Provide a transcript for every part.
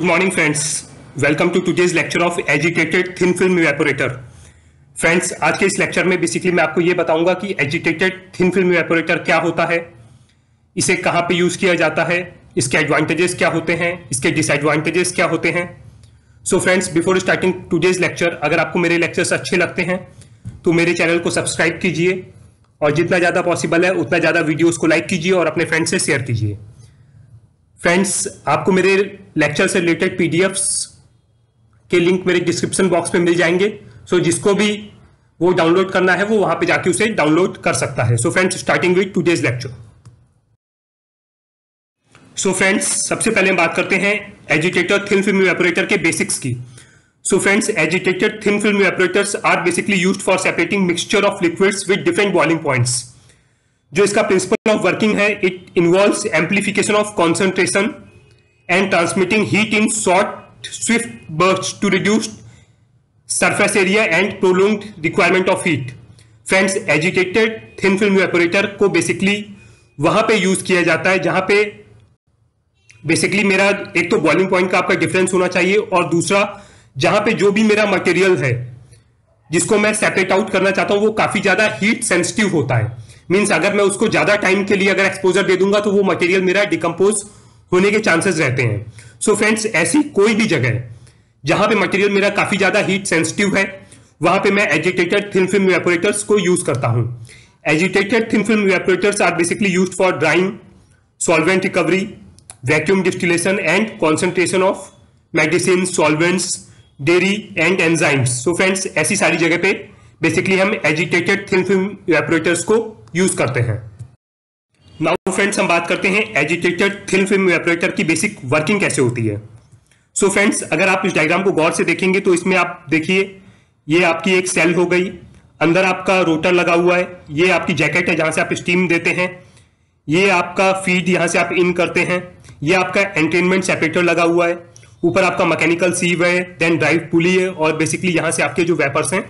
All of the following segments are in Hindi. Good morning friends, welcome to today's lecture of agitated thin film evaporator। Friends, आज के इस लेक्चर में बेसिकली मैं आपको ये बताऊंगा कि एजिटेटेड थिन फिल्म इवेपोरेटर क्या होता है, इसे कहाँ पे यूज किया जाता है, इसके एडवांटेजेस क्या होते हैं, इसके डिसएडवांटेजेस क्या होते हैं। So friends, before starting today's lecture, अगर आपको मेरे लेक्चर्स अच्छे लगते हैं तो मेरे चैनल को सब्सक्राइब कीजिए और जितना ज़्यादा पॉसिबल है उतना ज़्यादा वीडियोज़ को लाइक कीजिए और अपने फ्रेंड्स से शेयर कीजिए। फ्रेंड्स, आपको मेरे लेक्चर से रिलेटेड पीडीएफ्स के लिंक मेरे डिस्क्रिप्शन बॉक्स में मिल जाएंगे। सो जिसको भी वो डाउनलोड करना है वो वहां पे जाके उसे डाउनलोड कर सकता है। So friends, starting with today's lecture. So friends, सबसे पहले हम बात करते हैं एजिटेटेड थिन फिल्म इवेपोरेटर के बेसिक्स की। So friends, agitated thin film evaporators are basically used for separating mixture of liquids with different boiling points. जो इसका प्रिंसिपल ऑफ वर्किंग है, it involves amplification of concentration and transmitting heat in short swift burst to reduce surface area and prolonged requirement of heat. Friends, agitated thin film evaporator को बेसिकली वहां पे यूज किया जाता है जहां पे बेसिकली मेरा एक तो बॉइलिंग पॉइंट का आपका डिफरेंस होना चाहिए और दूसरा जहां पे जो भी मेरा मटेरियल है जिसको मैं सेपरेट आउट करना चाहता हूं वो काफी ज्यादा हीट सेंसिटिव होता है। मीन्स अगर मैं उसको ज्यादा टाइम के लिए अगर एक्सपोजर दे दूंगा तो वो मटेरियल मेरा डिकम्पोज होने के चांसेस रहते हैं। सो फ्रेंड्स, ऐसी कोई भी जगह जहां पे मटेरियल मेरा काफी ज्यादा हीट सेंसिटिव है वहां पे मैं एजिटेटेड थिन फिल्म इवेपोरेटर्स को यूज करता हूं। Agitated thin film evaporators are basically used for drying, solvent recovery, vacuum distillation and concentration of medicine, solvents, dairy and enzymes. So friends, ऐसी सारी जगह पे बेसिकली हम एजिटेटेड थिन फिल्म इवेपोरेटर्स को यूज करते हैं। नाउ फ्रेंड्स, हम बात करते हैं एजिटेटेड थिन फिल्म इवेपोरेटर की बेसिक वर्किंग कैसे होती है। सो फ्रेंड्स, अगर आप इस डायग्राम को गौर से देखेंगे तो इसमें आप देखिए ये आपकी एक सेल हो गई, अंदर आपका रोटर लगा हुआ है, ये आपकी जैकेट है जहां से आप स्टीम देते हैं, ये आपका फीड यहां से आप इन करते हैं, ये आपका एंटेनमेंट सेपरेटर लगा हुआ है, ऊपर आपका मैकेनिकल सीव है, देन ड्राइव पुली है और बेसिकली यहाँ से आपके जो वेपर्स हैं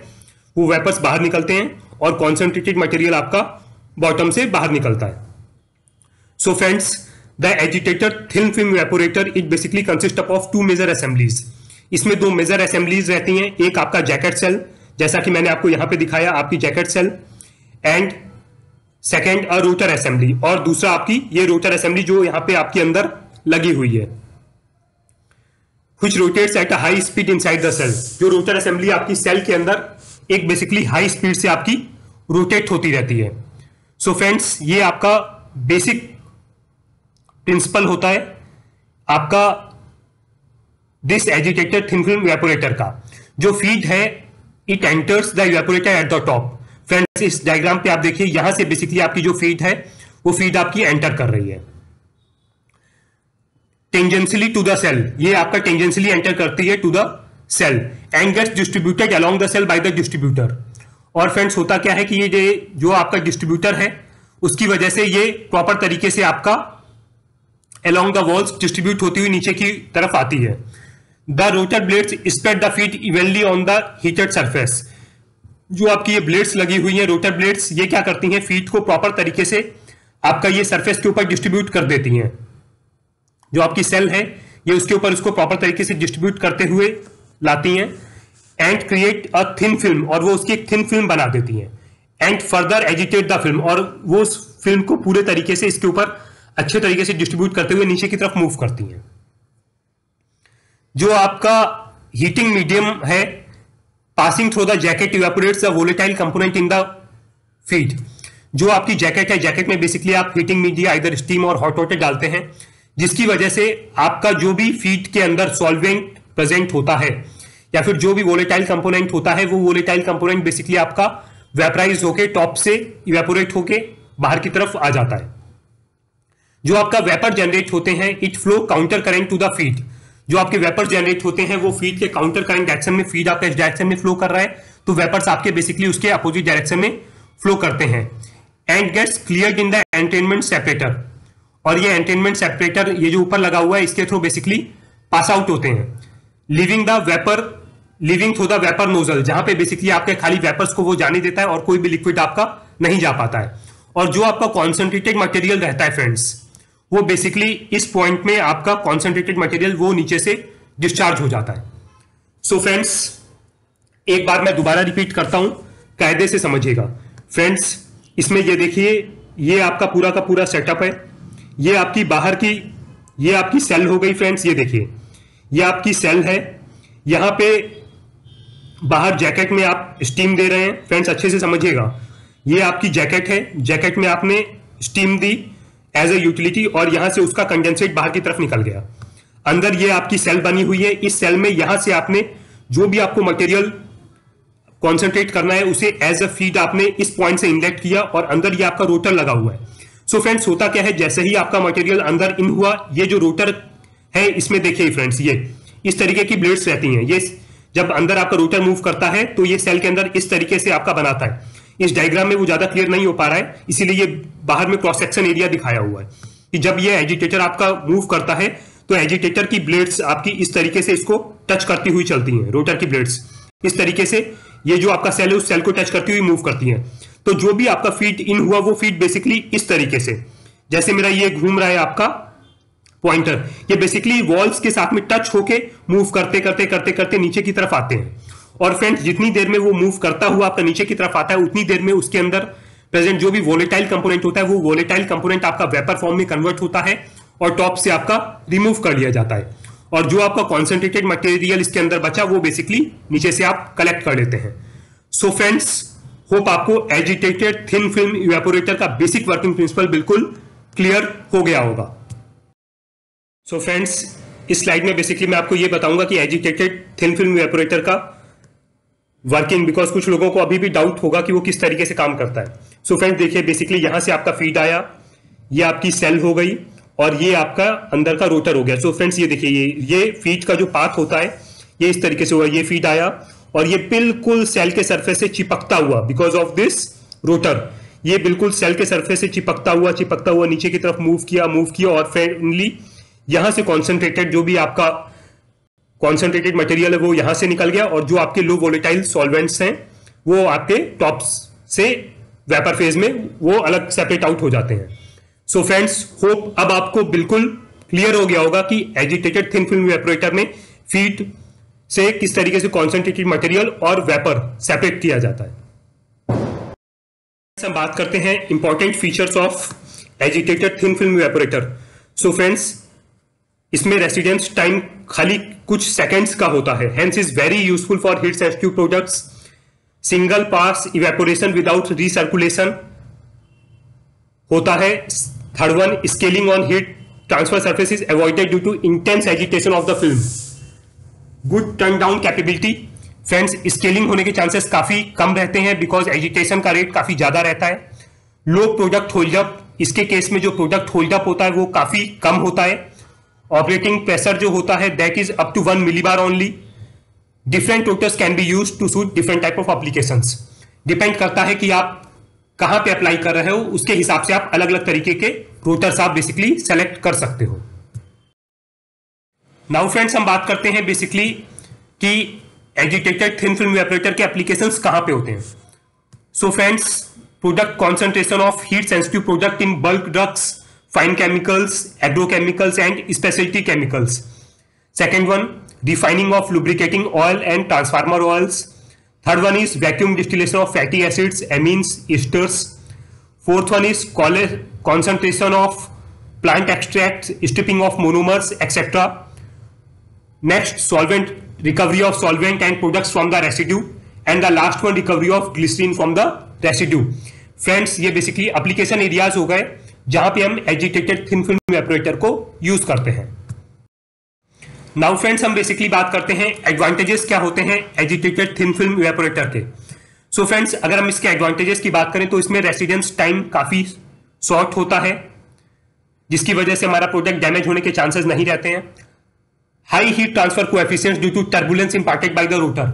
वो वेपर्स बाहर निकलते हैं और कॉन्सेंट्रेटेड मटेरियल आपका बॉटम से बाहर निकलता है। So friends, The agitated thin film evaporator it basically consists of two major assemblies। इसमें दो मेजर assemblies रहती हैं, एक आपका जैकेट सेल जैसा कि मैंने आपको यहाँ पे दिखाया आपकी jacket cell and second a rotor assembly और दूसरा आपकी ये रोटर असेंबली जो यहाँ पे आपके अंदर लगी हुई है which rotates at a high speed inside the cell। जो रोटर असेंबली आपकी सेल के अंदर एक बेसिकली हाई स्पीड से आपकी रोटेट होती रहती है। सो फ्रेंड्स, ये आपका बेसिक प्रिंसिपल होता है आपका this agitated thin film evaporator का। जो फीड है it enters the evaporator at the top. Friends, इस डायग्राम पे आप देखिए यहां से बेसिकली आपकी जो फीड है वो फीड आपकी एंटर कर रही है टेंजेंशियली टू द सेल। ये आपका टेंजेंशियली एंटर करती है to the cell and gets distributed along the cell by the distributor. और फ्रेंड्स, होता क्या है कि ये जो आपका डिस्ट्रीब्यूटर है उसकी वजह से ये प्रॉपर तरीके से आपका along the walls डिस्ट्रीब्यूट होती हुई नीचे की तरफ आती है। The rotor blades spread the feed evenly on the heated surface. जो आपकी ये ब्लेड्स लगी हुई हैं रोटर ब्लेड्स, ये क्या करती हैं फीड को प्रॉपर तरीके से आपका ये सरफेस के ऊपर डिस्ट्रीब्यूट कर देती हैं। जो आपकी सेल है ये उसके ऊपर उसको प्रॉपर तरीके से डिस्ट्रीब्यूट करते हुए लाती हैं and create a thin film और वो उसकी एक थिन फिल्म बना देती हैं and further agitate the film और वो उस फिल्म को पूरे तरीके से इसके ऊपर अच्छे तरीके से डिस्ट्रीब्यूट करते हुए नीचे की तरफ मूव करती हैं। जो आपका हीटिंग मीडियम है passing through the jacket evaporates the volatile component in the feed. जो आपकी जैकेट है, जैकेट में बेसिकली आप हीटिंग मीडिया आइदर स्टीम और हॉट वाटर डालते हैं जिसकी वजह से आपका जो भी फीड के अंदर सॉल्वेंट प्रेजेंट होता है या फिर जो भी वोलेटाइल कंपोनेंट होता है वो वोलेटाइल कंपोनेंट बेसिकली आपका वेपराइज होके टॉप से इवेपोरेट होके बाहर की तरफ आ जाता है। जो आपका वेपर जनरेट होते हैं it flow counter current to the feed. जो आपके वेपर जनरेट होते हैं वो फीड के काउंटर करंट डायरेक्शन में, फीड आपका इस डायरेक्शन में फ्लो कर रहा है तो वेपर्स आपके बेसिकली उसके अपोजिट डायरेक्शन में फ्लो करते हैं and gets cleared in the entrainment separator. और ये एंटेनमेंट सेपरेटर ये जो ऊपर लगा हुआ है इसके थ्रू बेसिकली पास आउट होते हैं leaving through the vapour nozzle जहां पे बेसिकली आपके खाली वेपर्स को वो जाने देता है और कोई भी लिक्विड आपका नहीं जा पाता है। और जो आपका कॉन्सेंट्रेटेड मटेरियल रहता है फ्रेंड्स वो बेसिकली इस पॉइंट में आपका कॉन्सेंट्रेटेड मटेरियल वो नीचे से डिस्चार्ज हो जाता है। सो फ्रेंड्स, एक बार मैं दोबारा रिपीट करता हूं, कायदे से समझिएगा। फ्रेंड्स, इसमें ये देखिए, ये आपका पूरा का पूरा सेटअप है। ये आपकी बाहर की, ये आपकी सेल हो गई फ्रेंड्स, ये देखिए ये आपकी सेल है। यहाँ पे बाहर जैकेट में आप स्टीम दे रहे हैं फ्रेंड्स, अच्छे से समझिएगा। ये आपकी जैकेट है, जैकेट में आपने स्टीम दी एज ए यूटिलिटी और यहाँ से उसका कंडेंसेट बाहर की तरफ निकल गया। अंदर ये आपकी सेल बनी हुई है, इस सेल में यहाँ से आपने जो भी आपको मटेरियल कॉन्सेंट्रेट करना है उसे एज अ फीड आपने इस पॉइंट से इनलेट किया और अंदर ये आपका रोटर लगा हुआ है। सो फ्रेंड्स, होता क्या है, जैसे ही आपका मटेरियल अंदर इन हुआ, ये जो रोटर है इसमें देखिए फ्रेंड्स, ये इस तरीके की ब्लेड्स रहती हैं। ये जब अंदर आपका रोटर मूव करता है तो ये सेल के अंदर इस तरीके से आपका बनाता है। इस डायग्राम में वो ज्यादा क्लियर नहीं हो पा रहा है, इसीलिए ये बाहर में क्रॉस सेक्शन एरिया दिखाया हुआ है कि जब ये एजिटेटर आपका मूव करता है तो एजिटेटर की ब्लेड्स आपकी इस तरीके से इसको टच करती हुई चलती हैं। रोटर की ब्लेड्स इस तरीके से ये जो आपका सेल है उस सेल को टच करती हुई मूव करती है। तो जो भी आपका फीड इन हुआ वो फीड बेसिकली इस तरीके से, जैसे मेरा ये घूम रहा है आपका पॉइंटर, ये बेसिकली वॉल्स के साथ में टच होके मूव करते करते करते करते नीचे की तरफ आते हैं। और फ्रेंड्स, जितनी देर में वो मूव करता हुआ आपका नीचे की तरफ आता है उतनी देर में उसके अंदर प्रेजेंट जो भी वोलेटाइल कंपोनेंट होता है वो वोलेटाइल कंपोनेंट आपका वेपर फॉर्म में कन्वर्ट होता है और टॉप से आपका रिमूव कर लिया जाता है। और जो आपका कॉन्सेंट्रेटेड मटेरियल इसके अंदर बचा वो बेसिकली नीचे से आप कलेक्ट कर लेते हैं। सो फ्रेंड्स, होप आपको एजिटेटेड थिन फिल्म इवेपोरेटर का बेसिक वर्किंग प्रिंसिपल बिल्कुल क्लियर हो गया होगा। सो फ्रेंड्स, इस स्लाइड में बेसिकली मैं आपको ये बताऊंगा कि एजिटेटेड थिन फिल्म इवेपोरेटर का वर्किंग, बिकॉज कुछ लोगों को अभी भी डाउट होगा कि वो किस तरीके से काम करता है। सो फ्रेंड्स, देखिए बेसिकली यहाँ से आपका फीड आया, ये आपकी सेल हो गई और ये आपका अंदर का रोटर हो गया। सो फ्रेंड्स, ये देखिए ये फीड का जो पाथ होता है ये इस तरीके से हुआ, ये फीड आया और ये बिल्कुल सेल के सरफेस से चिपकता हुआ, बिकॉज ऑफ दिस रोटर ये बिल्कुल सेल के सरफेस से चिपकता हुआ नीचे की तरफ मूव किया और फाइनली यहाँ से कॉन्सेंट्रेटेड जो भी आपका कॉन्सेंट्रेटेड मटेरियल है वो यहाँ से निकल गया और जो आपके लो वोलेटाइल सॉल्वेंट्स हैं वो आपके टॉप से वेपर फेज में वो अलग सेपरेट आउट हो जाते हैं। सो फ्रेंड्स, होप अब आपको बिल्कुल क्लियर हो गया होगा कि एजिटेटेड थिन फिल्म इवेपोरेटर में फीड से किस तरीके से कॉन्सेंट्रेटेड मटेरियल और वेपर सेपरेट किया जाता है। हम बात करते हैं important features of agitated thin film evaporator. So friends, इसमें रेसिडेंस टाइम खाली कुछ सेकेंड्स का होता है, hence is very useful for heat sensitive products, single pass evaporation without recirculation होता है। Third one, scaling on heat transfer surface is avoided due to intense agitation of the film. Good turn down capability, friends scaling होने के चांसेस काफी कम रहते हैं बिकॉज एजिटेशन का रेट काफी ज्यादा रहता है। लो प्रोडक्ट होल्डअप, इसके केस में जो प्रोडक्ट होल्डअप होता है वो काफी कम होता है। ऑपरेटिंग प्रेशर जो होता है that is up to 1 millibar only. Different rotors can be use to suit different type of applications, depend करता है कि आप कहाँ पे अप्लाई कर रहे हो उसके हिसाब से आप अलग अलग तरीके के रोटर्स आप बेसिकली सेलेक्ट कर सकते हो। नाउ फ्रेंड्स, हम बात करते हैं बेसिकली कि एजिटेटेड थिन फिल्म इवेपोरेटर के एप्लीकेशंस कहाँ पे होते हैं। So friends, product concentration of heat sensitive product in bulk drugs, fine chemicals, agrochemicals and speciality chemicals. Second one, refining of lubricating oil and transformer oils. Third one is vacuum distillation of fatty acids, amines, esters. Fourth one is concentration of plant extracts, stripping of monomers, etc. Next, solvent recovery of solvent and products from the residue, and the last one recovery of glycerin from the residue. Friends, ये basically application areas हो गए जहाँ पे हम agitated thin film evaporator को use करते हैं। नाउ फ्रेंड्स, हम बेसिकली बात करते हैं एडवांटेजेस क्या होते हैं एजिटेटेड थिन फिल्म इवेपोरेटर के। सो फ्रेंड्स, अगर हम इसके एडवांटेजेस की बात करें तो इसमें रेसिडेंस टाइम काफ़ी शॉर्ट होता है जिसकी वजह से हमारा प्रोडक्ट डैमेज होने के चांसेस नहीं रहते हैं। High heat transfer coefficient due to turbulence imparted by the rotor,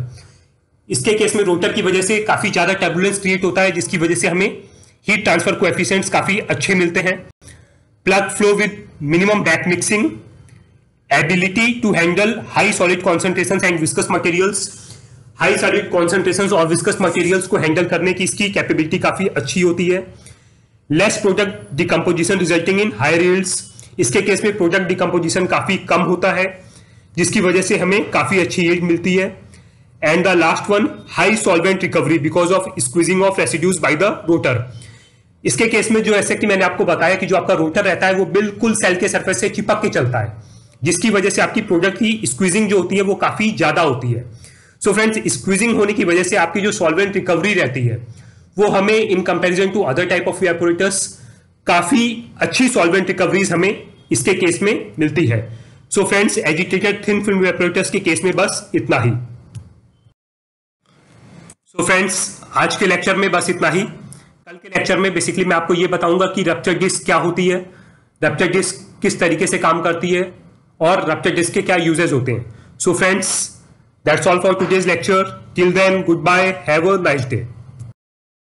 इसके केस में रोटर की वजह से काफ़ी ज़्यादा टर्बुलेंस क्रिएट होता है जिसकी वजह से हमें हीट ट्रांसफर कोएफिशिएंट्स काफ़ी अच्छे मिलते हैं। Plug flow with minimum back mixing, ability to handle high solid concentrations and viscous materials, high solid concentrations और viscous materials को handle करने की इसकी capability काफ़ी अच्छी होती है। less product decomposition resulting in higher yields, इसके केस में product decomposition काफ़ी कम होता है। जिसकी वजह से हमें काफी अच्छी यील्ड मिलती है। And the last one, high solvent recovery because of squeezing of residues by the rotor. इसके केस में जो ऐसे कि मैंने आपको बताया कि जो आपका रोटर रहता है वो बिल्कुल सेल के सरफेस से चिपक के चलता है, जिसकी वजह से आपकी प्रोडक्ट की स्क्वीजिंग जो होती है वो काफी ज्यादा होती है। सो फ्रेंड्स, स्क्वीजिंग होने की वजह से आपकी जो सॉल्वेंट रिकवरी रहती है वो हमें in comparison to other type of evaporators काफी अच्छी सॉल्वेंट रिकवरीज हमें इसके केस में मिलती है। So friends, agitated thin film evaporators के केस में बस इतना ही। सो फ्रेंड्स, आज के लेक्चर में बस इतना ही। कल के लेक्चर में बेसिकली मैं आपको ये बताऊंगा कि रप्चर डिस्क क्या होती है, रप्चर डिस्क किस तरीके से काम करती है और रप्चर डिस्क के क्या यूजेस होते हैं। So friends, that's all for today's lecture. Till then, good bye, have a nice day.